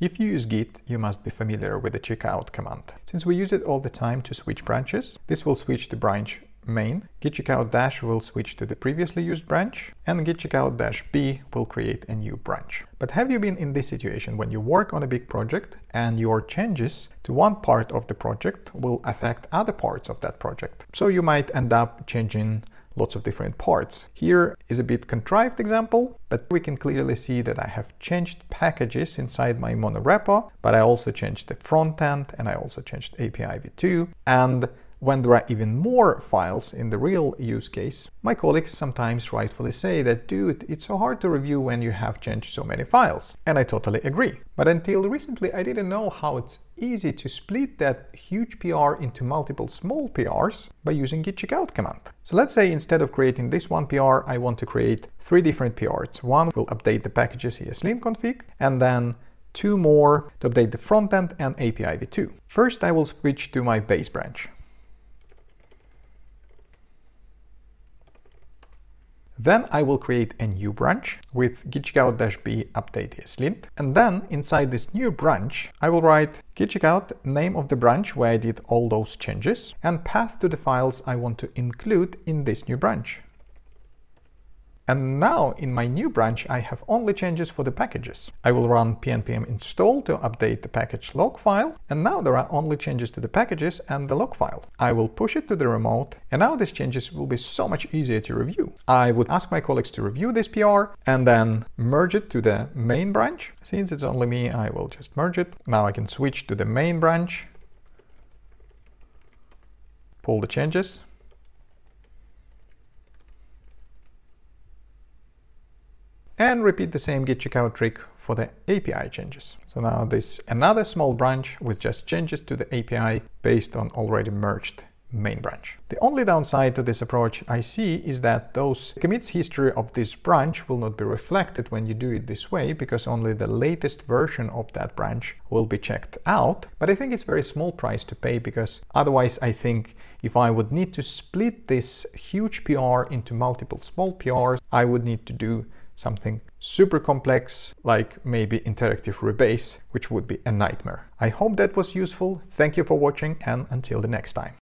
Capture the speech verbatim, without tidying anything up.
If you use Git, you must be familiar with the checkout command. Since we use it all the time to switch branches, this will switch to branch main, git checkout dash will switch to the previously used branch, and git checkout dash b will create a new branch. But have you been in this situation when you work on a big project and your changes to one part of the project will affect other parts of that project? So you might end up changing lots of different parts. Here is a bit contrived example, but we can clearly see that I have changed packages inside my monorepo, but I also changed the front end and I also changed A P I v two. And when there are even more files in the real use case, my colleagues sometimes rightfully say that, dude, it's so hard to review when you have changed so many files. And I totally agree. But until recently, I didn't know how it's easy to split that huge P R into multiple small P Rs by using git checkout command. So let's say instead of creating this one P R, I want to create three different P Rs. One will update the packages E S lint config, and then two more to update the front end and A P I v two. First, I will switch to my base branch. Then I will create a new branch with git checkout -b update ESLint. And then inside this new branch, I will write git checkout, name of the branch where I did all those changes, and path to the files I want to include in this new branch. And now in my new branch, I have only changes for the packages. I will run P N P M install to update the package log file. And now there are only changes to the packages and the log file. I will push it to the remote. And now these changes will be so much easier to review. I would ask my colleagues to review this P R and then merge it to the main branch. Since it's only me, I will just merge it. Now I can switch to the main branch, pull the changes. And repeat the same git checkout trick for the A P I changes. So now this another small branch with just changes to the A P I based on already merged main branch. The only downside to this approach I see is that those commits history of this branch will not be reflected when you do it this way, because only the latest version of that branch will be checked out. But I think it's a very small price to pay, because otherwise I think if I would need to split this huge P R into multiple small P Rs, I would need to do something super complex, like maybe interactive rebase, which would be a nightmare. I hope that was useful. Thank you for watching, and until the next time.